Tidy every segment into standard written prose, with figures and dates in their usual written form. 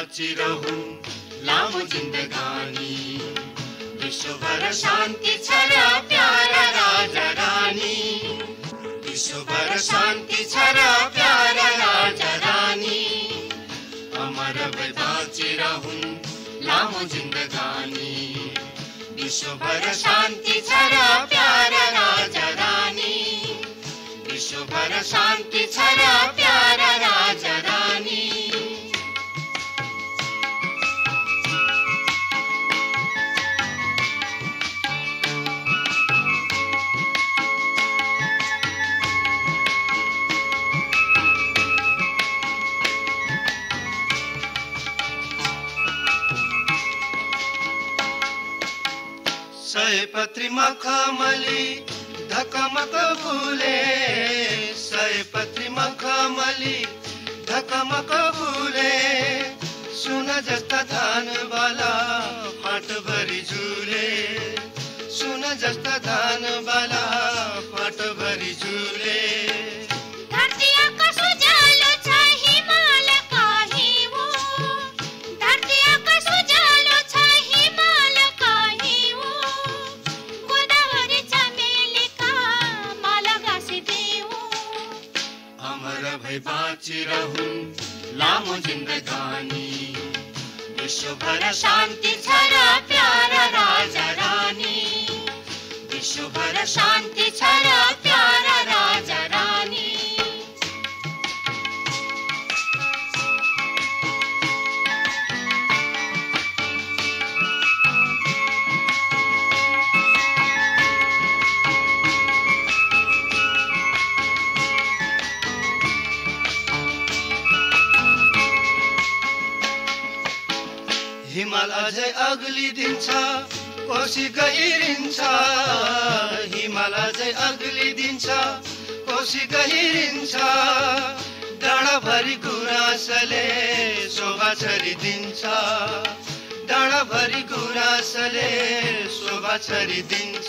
नाची रहूं लामो जिंदगानी, विश्व भर शांति छरा प्यारा राजा रानी, विश्व भर शांति छरा प्यारा राजा रानी, अमर बदाची रहूं लामो जिंदगानी, विश्व भर शांति छरा प्यारा राजा रानी, विश्व भर शांति छरा प्यारा राजा रानी। सयपत्री मखमली धकमक फूले, सयपत्री मखमली धकमक फूले, सुना जस्ता धान वाला फाट भरी झूले, सुना जस्ता धान वाला फाट भरी झूले, बाँची रहूं लामो जिंदगानी, विश्व भर शांति छरा प्यारा राजा रानी, विश्व भर शांति छरा प्यारा राजा रानी। हिमाल अझै अग्ली दिन्छ कोसी गहिरिन्छ, हिमाल अझै अग्ली दिन्छ कोसी गहिरिन्छ, डाँडाभरि गुराँसले शोभा छरिदिन्छ, डाँडाभरि गुराँसले शोभा छरिदिन्छ,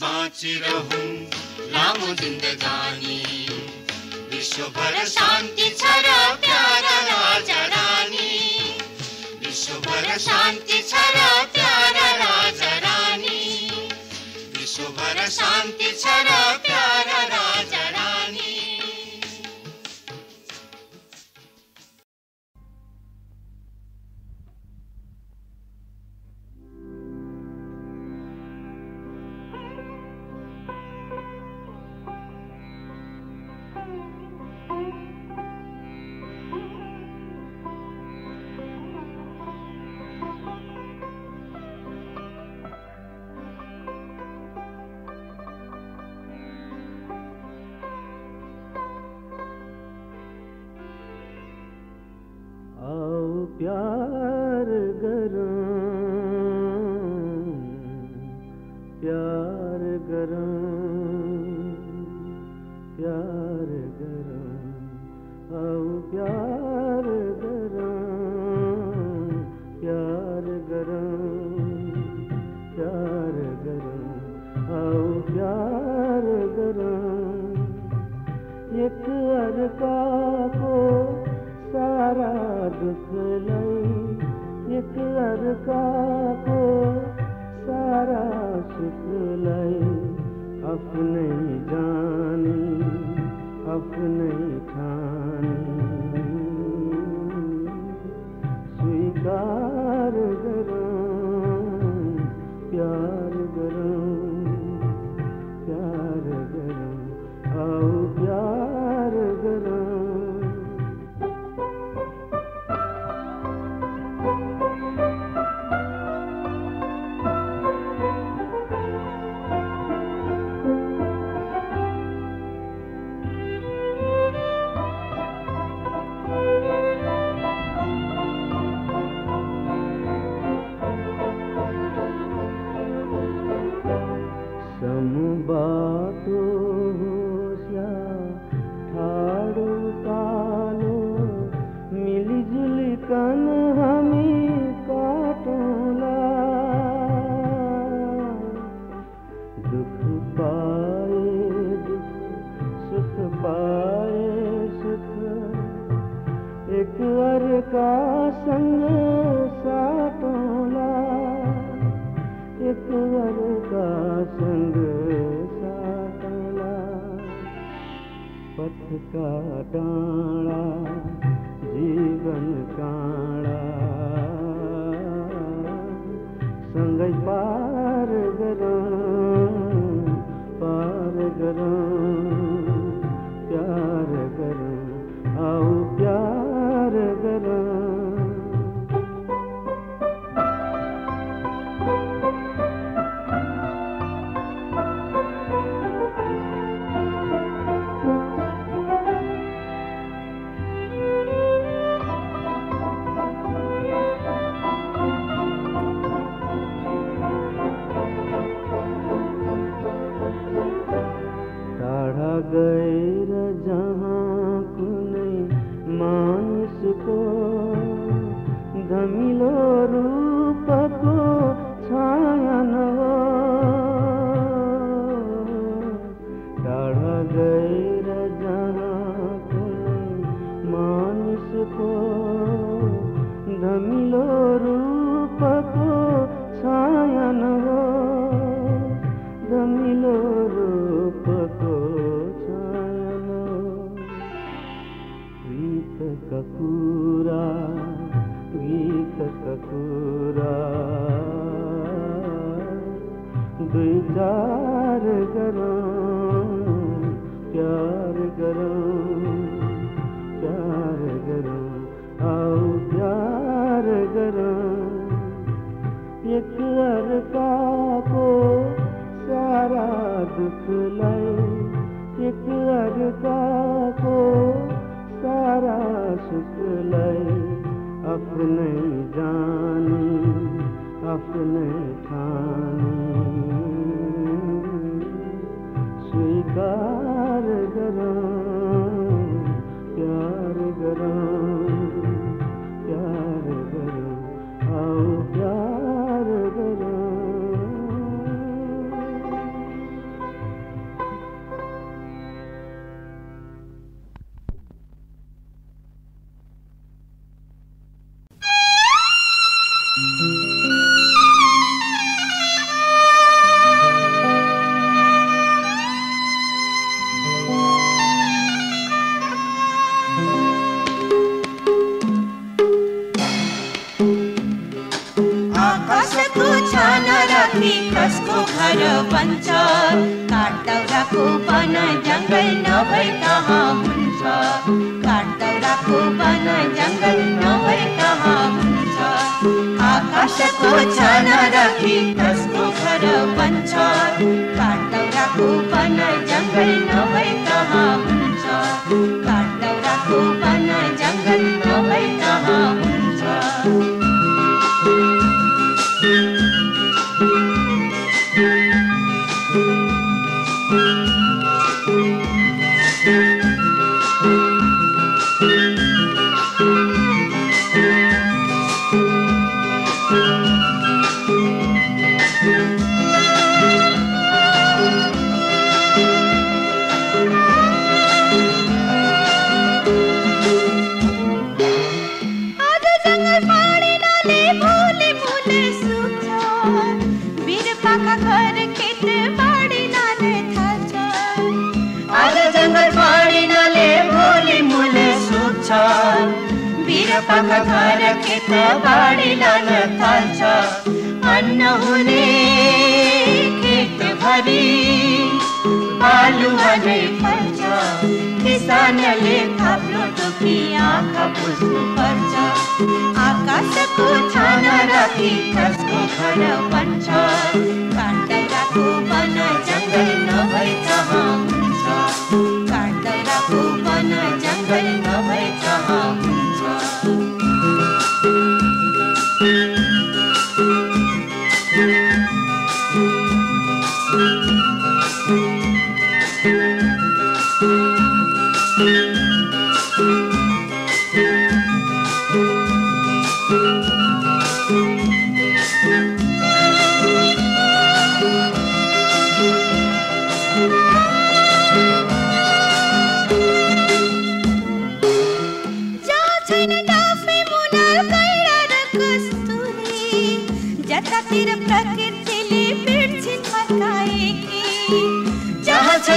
बाँची रहूं लामो जिंदगानी, विश्व भर शांति छरा प्यारा राजा रानी, विश्व भर शांति छरा प्यारा राजा रानी, विश्व भर शांति छरा प्यारा राजा रानी।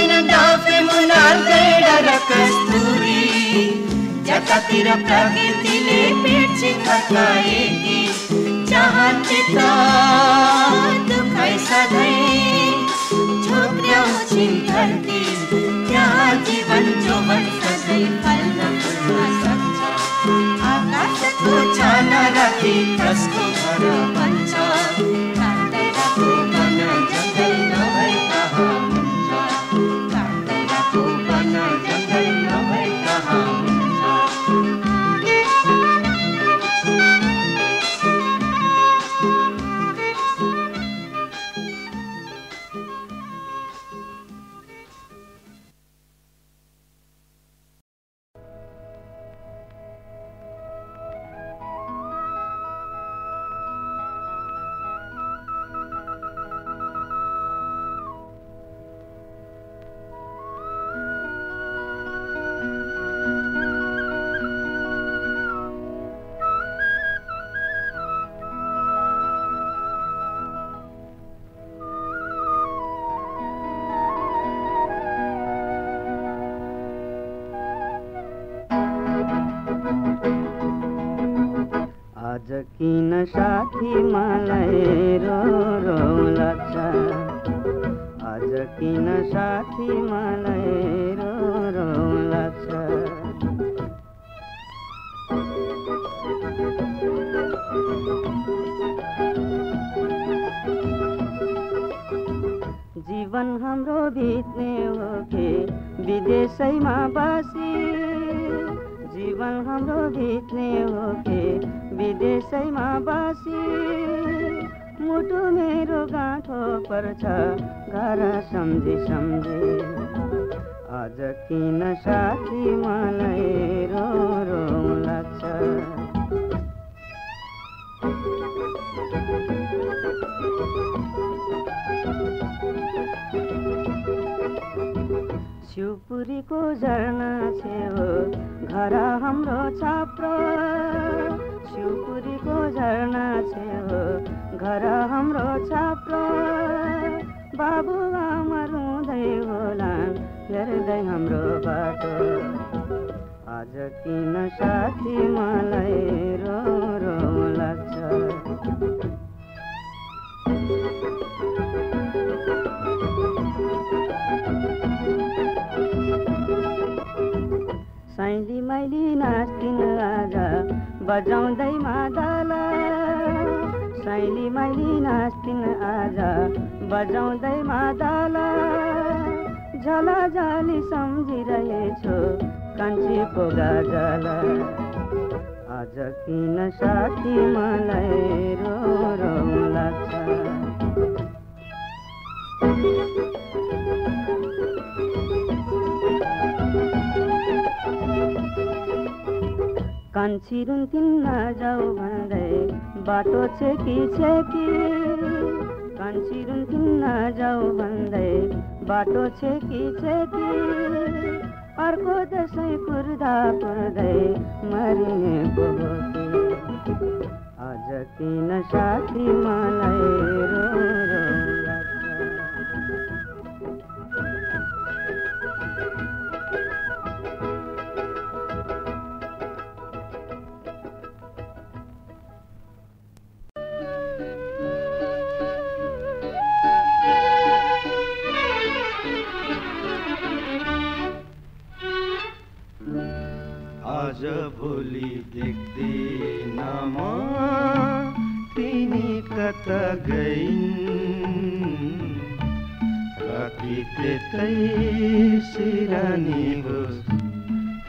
दाफे मुनाल गैडर कस्तूरी जगतिर प्रकृति ले पेट थकाएगी चाहते तो कैसा गए छोकरा धरती क्या जीवन जो बन सके फल न सकता आकाश को जाना रखे कसको भरो बच्चा शिवपुरी को झरना छेउ घर हाम्रो छाप्रो शिवपुरी को झरना छेउ घर हाम्रो छाप्रो बाबु आमा रुँदै होलान् हेर्दै हाम्रो बाटो आज किन साथी मलाई रो रो लाग्छ साइली माइली नाच्दिन आज बजाउँदै मादला साइली माइली नाच्दिन आज बजाउँदै मादला झलाझली सम्झिरहेछु कान्छी पो गाजला आज किन साथी मलाई रो रो लाग्छ कान्छी रुन्थिन् नजाऊ भन्दै बाटो छेकी कान्छी रुन्थिन् नजाऊ भन्दै बाटो छेकी अर्को दसैँ कुर्दा कुर्दै मरिने पो हो कि आज किन साथी मलाई रो रो आज भोलि देख्दिन म तिनी कता गइन् कति त्यतै सिरानी हो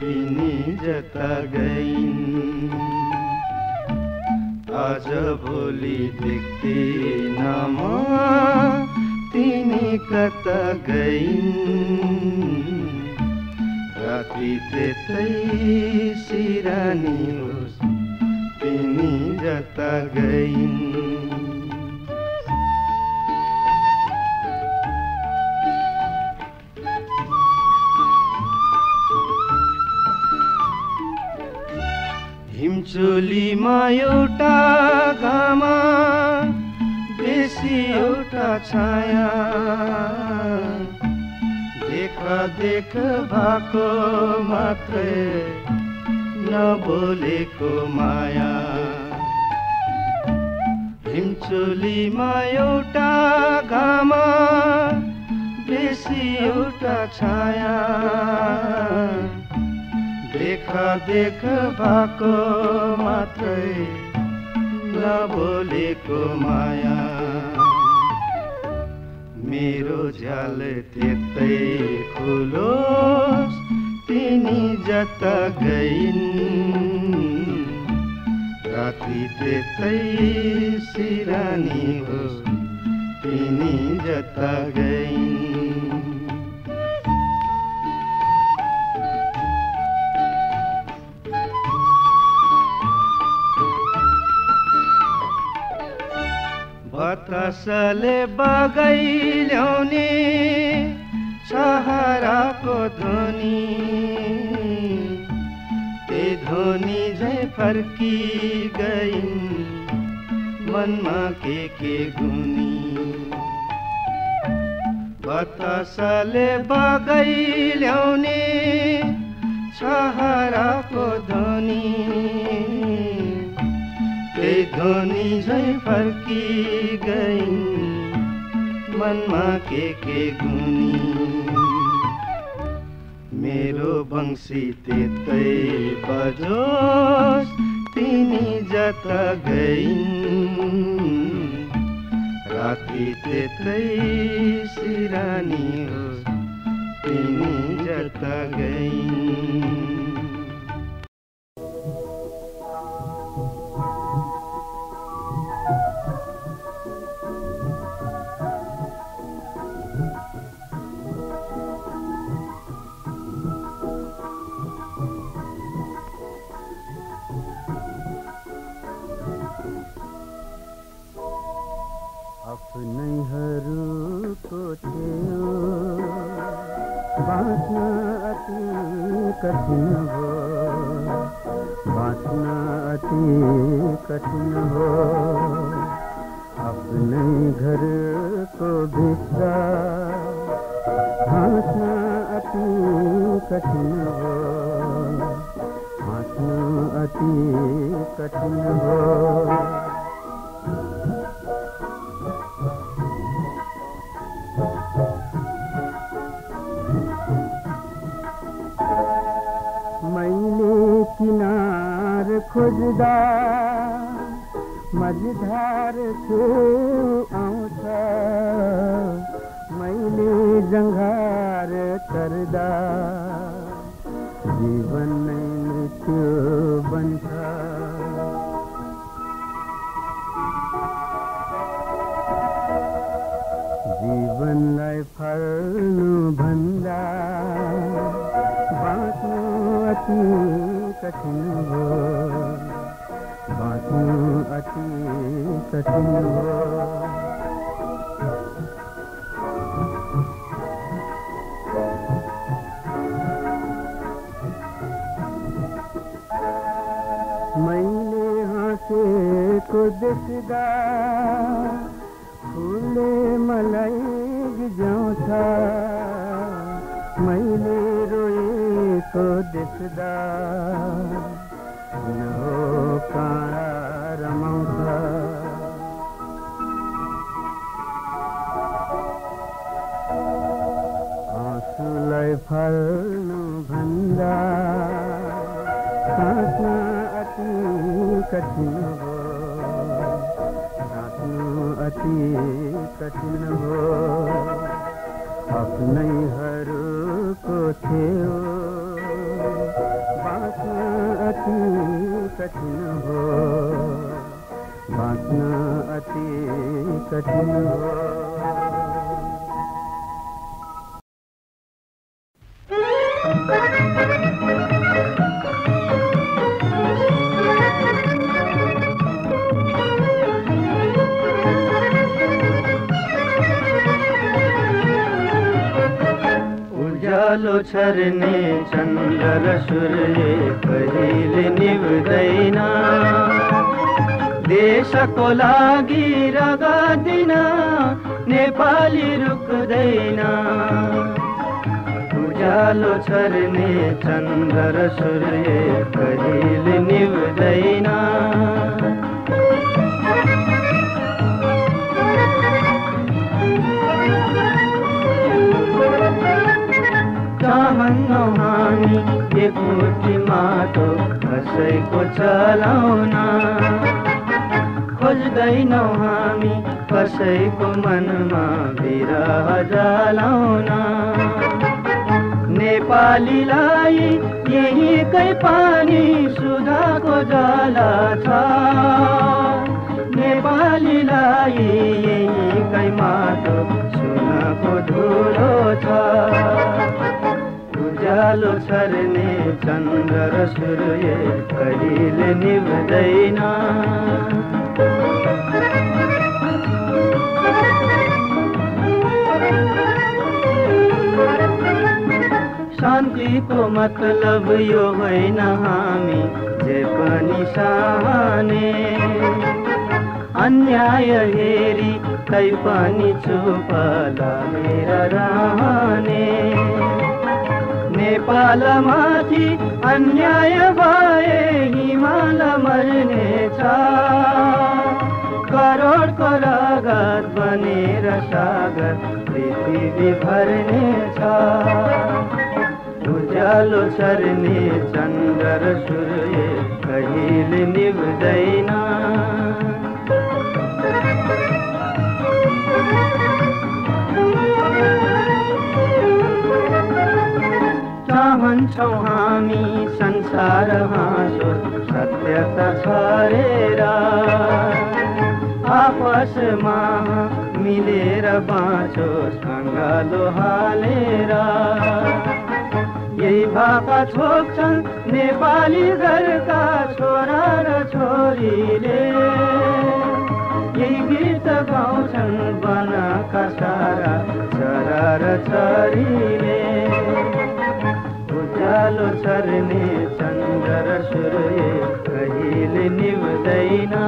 तिनी जता गइन् आज भोलि देख्दिन म तिनी कता गइन् राति त्यतै सिरानी होस् तिमी जता गइन् हिमचोलीमा एउटा घामा बेसी एउटा छाया देख भाको मात्रे नबोलेको माया हिमचोलीमा एउटा घामा बेसी एउटा छाया देखा देख भाको मात्रै नबोलेको माया मेरो जाल त्यतै खुलोस् तिमी जता गइन् राति त्यतै सिरानी होस् तिमी जता गइन् बतासले बगाइल्याउने सहाराको ध्वनि ते ध्वनि झै फर्की गइन् मनमा के गुनी बतासले बगाइल्याउने सहाराको ध्वनि ध्वनि झै फर्की गइन् मनमा के गुनी मेरो बंसी त्यतै बजोस् तिमी जता गइन् राति त्यतै सिरानी होस् तिमी जता गइन् छर्ने चन्द्र र सूर्य कहिले निभ्दैन देशको लागि रगदिन नेपाली रुक्दैन पूजा पालो छर्ने चन्द्र सूर्य कहिल निवदैन चाहन्नौ हामी एकोटी माटो कसैको चलाउना खोज्दैनौ हामी कसैको मनमा विरह जलाउना नेपालीलाई यहीकै पानी सुधाको जाला छ नेपालीलाई यहीकै माटो सुनको धुलो छ उज्यालो छर्ने चन्द्र र सूर्य कहिले निभ्दैन शान्ति को मतलब यो होइन हामी जे पनि सहने अन्याय हेरी तैपनि चुप लागेर रहने नेपाल माथि अन्याय भए हिमाल मर्ने छ करोडको लागत बनेर सागर पृथ्वी भर्ने छ उज्यालो छर्ने चन्द्र र सूर्य कहिले निभ्दैन चाहन्छौँ हामी संसार हाँसो सत्यता छरेर आपसमा मिलेर बाँचो सँगालो हालेर यही भाका छोप्छन् नेपाली घरका छोरा र छोरीले यही गीत गाउँछन् वनका सारा छोरा र छोरीले उज्यालो छर्ने चन्द्र र सूर्य कहिले निभ्दैन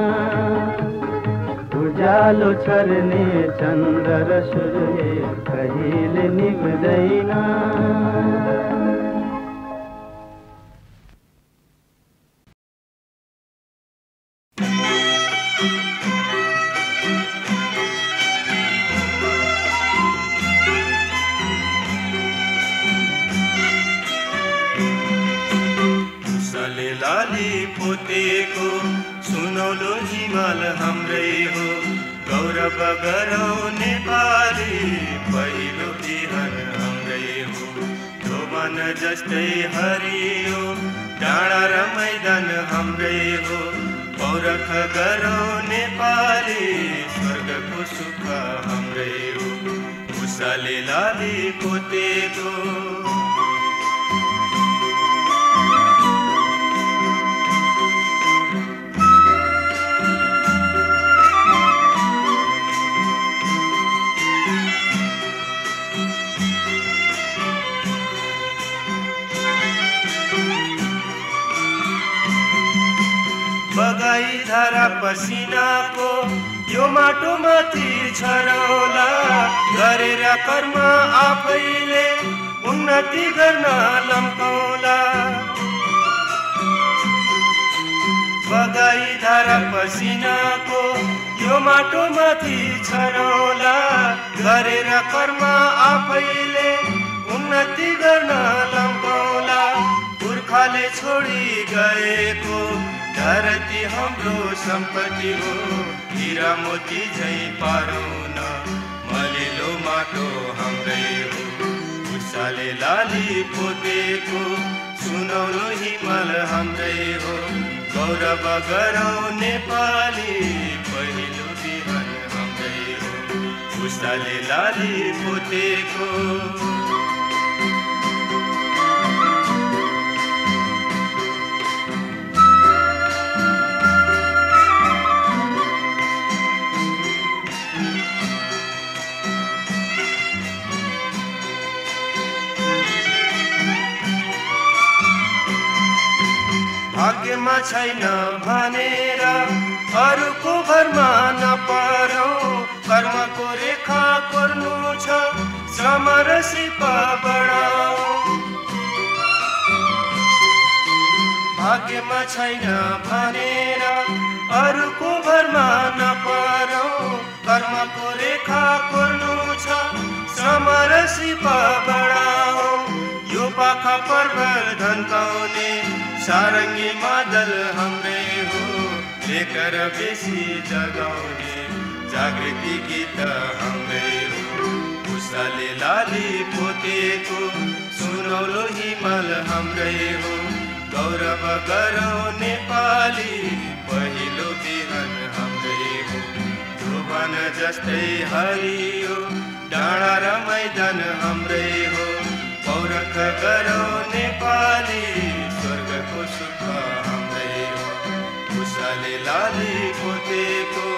उज्यालो छर्ने चन्द्र र सूर्य कहिले निभ्दैन। सुनौलो हिमाल हाम्रै हो गौरव गरौ नेपाली पहिलो बिहान हाम्रै हो धोवन जस्तै हरियो डाँडा र मैदान हाम्रै हो पौरख गरौ नेपाली स्वर्गको सुख हाम्रै हो मुसाले लाली पोतेको बगाई धारा पसीना को यो माटो माथि छरौला गरेर कर्म आफैले उन्नति गर्न लम्काउला बगाई धारा पसीना को यो माटो माथि छरौला गरेर कर्म आफैले उन्नति गर्न लम्काउला पुर्खाले छोडी गएको धरती हाम्रो सम्पत्ति हो हीरा मोती झै पारौन मलिलो माटो हाम्रै हो उषाले लाली पोतेको सुनौलो हिमाल हाम्रै हो गौरव गरौँ नेपाली पहिलो बिहान हाम्रै हो उषाले लाली पोतेको भाग्यमा छैन भनेर अरूको भरमा नपरौँ कर्मको रेखा कोर्नु छ श्रम र सिप बढाऊ भाग्यमा छैन भनेर अरूको भरमा नपरौ, कर्मको रेखा कोर्नु छ समरसी बढाओ। यो पाखा पर्वल धन्काउने सारङ्गी मादल हाम्रै हो, लेकर बेसी जगाउने जागृति गीत हाम्रै हो। उसले लाली पोतेको सुनौलो हिमाल हाम्रै हो, गौरव गरौँ नेपाली पहिलो बिहान हाम्रै हो। ध्रुवन जस्तै हरियो डाँडा र मैदान हाम्रै हो, पौरख गरौँ नेपाली स्वर्गको सुख हाम्रै हो। उसले लाली पोतेको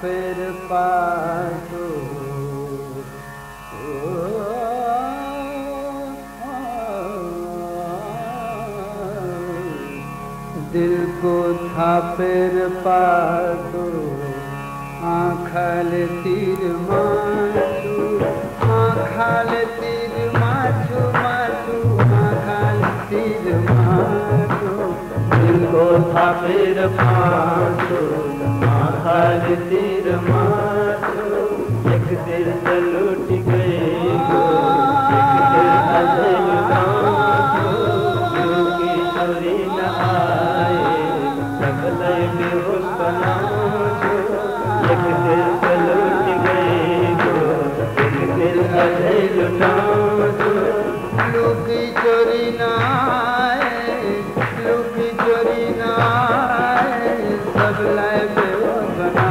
फिर पाटू दिल को था फिर पाटू आँखल तीर माचू आँखल तीर माचू माचू आँखल तीर माचू दिल को था फिर पाटू आँखल तीर मारो एक दिल लूट गए लूट गए गो एक दिल अजय लुटा जो दिल अजय लुटा एक दिल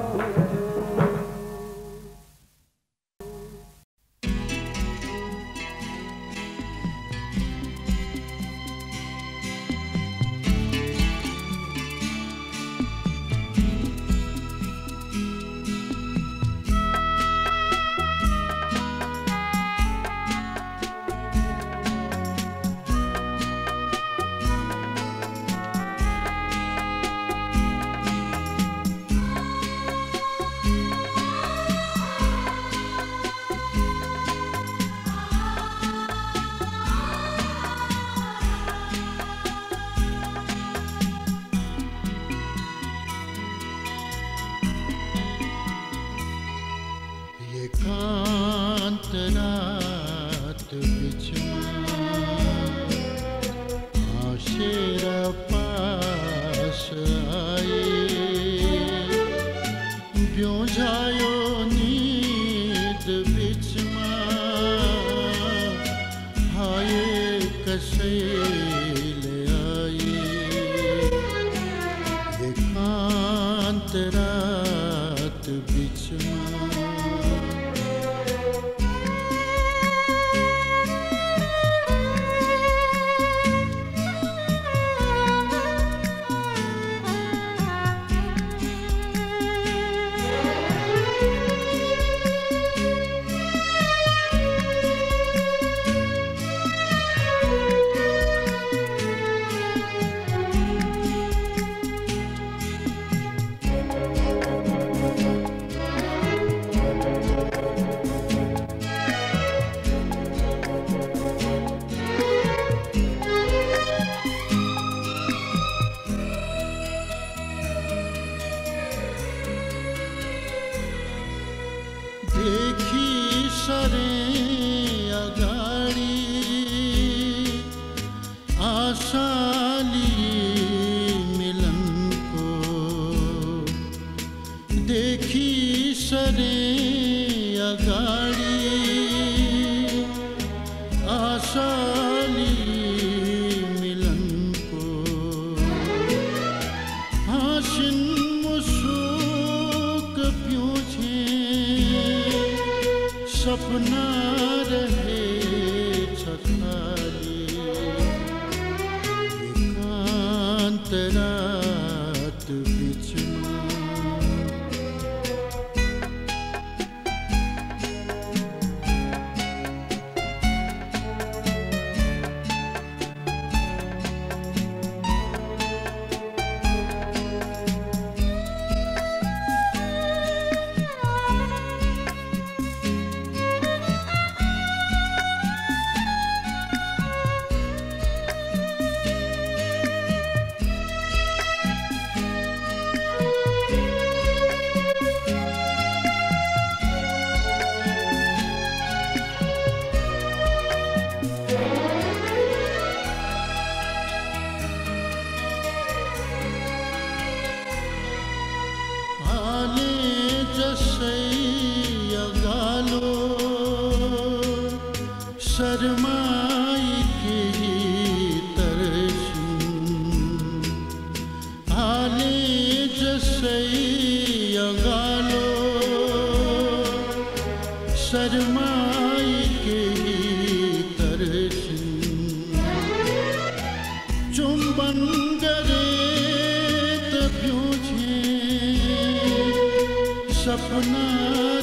सपना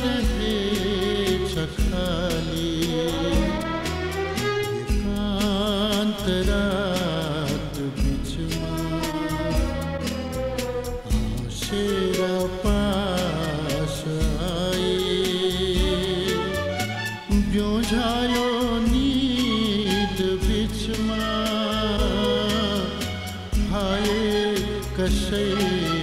रहे छखाली एकांत रात बिच में शेरा पास आए ब्योझायो नींद बिच में हाय कसई।